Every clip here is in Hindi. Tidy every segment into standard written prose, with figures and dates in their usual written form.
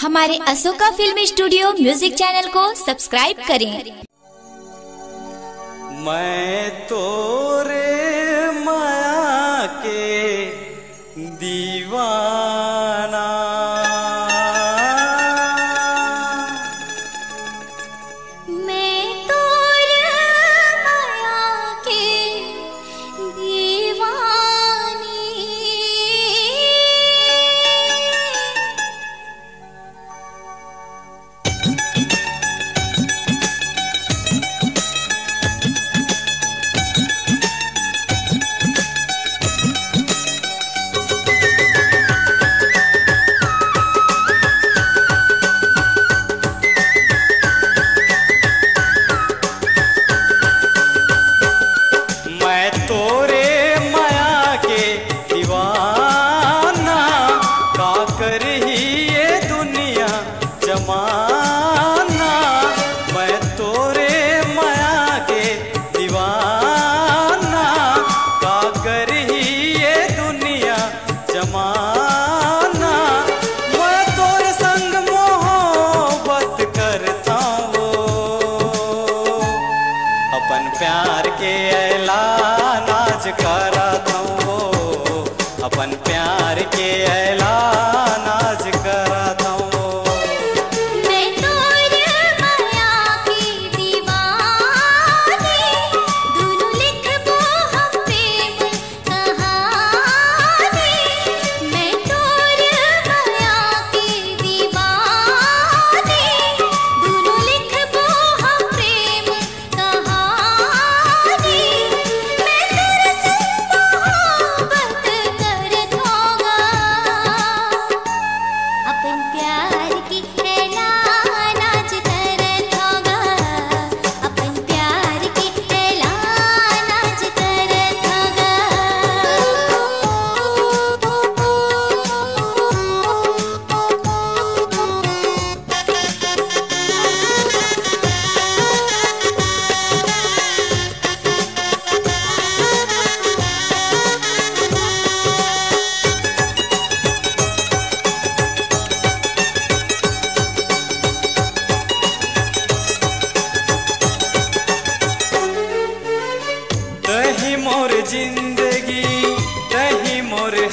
हमारे Ashoka film studio music channel को सब्सक्राइब करें। मैं तोरे माया के दीवाना, मैं तोरे माया के प्यार के ऐलान आज करत हूँ, अपन प्यार के ऐलान आज करत हूँ।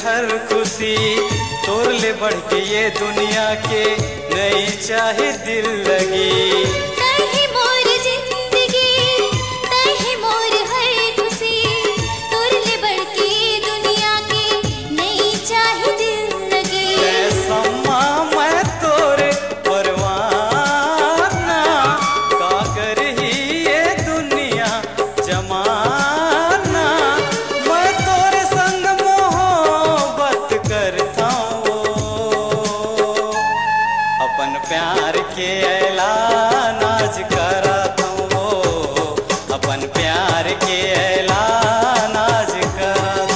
हर खुशी तोर ले बढ़ के ये दुनिया के नहीं चाहे दिल लगी। तही मोर जिंदगी, तही मोर हर खुशी तोर ले बढ़ के दुनिया के नहीं चाहे दिल लगी। मैं सम्मा मैं तोरे परवाना, का करही ये दुनिया जमा। प्यार के ऐलान आज करत हूँ, अपन प्यार के ऐलान आज करत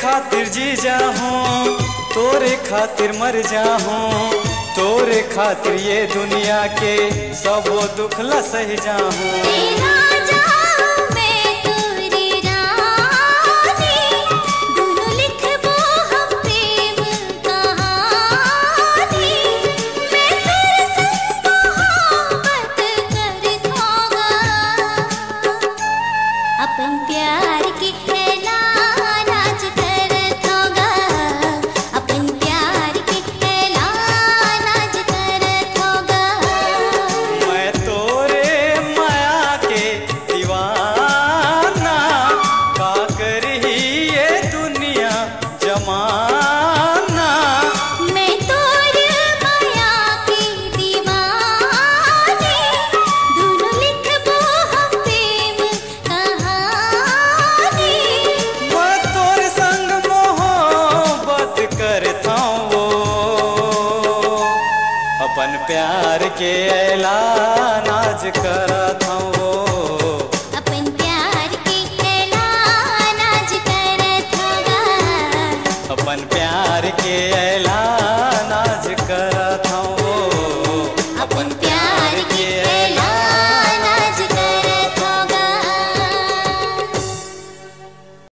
खातिर जी जाऊँ, तोरे खातिर मर जाऊँ, तोरे खातिर ये दुनिया के सबो दुख ला सह जाऊँ। प्यार के ऐलान।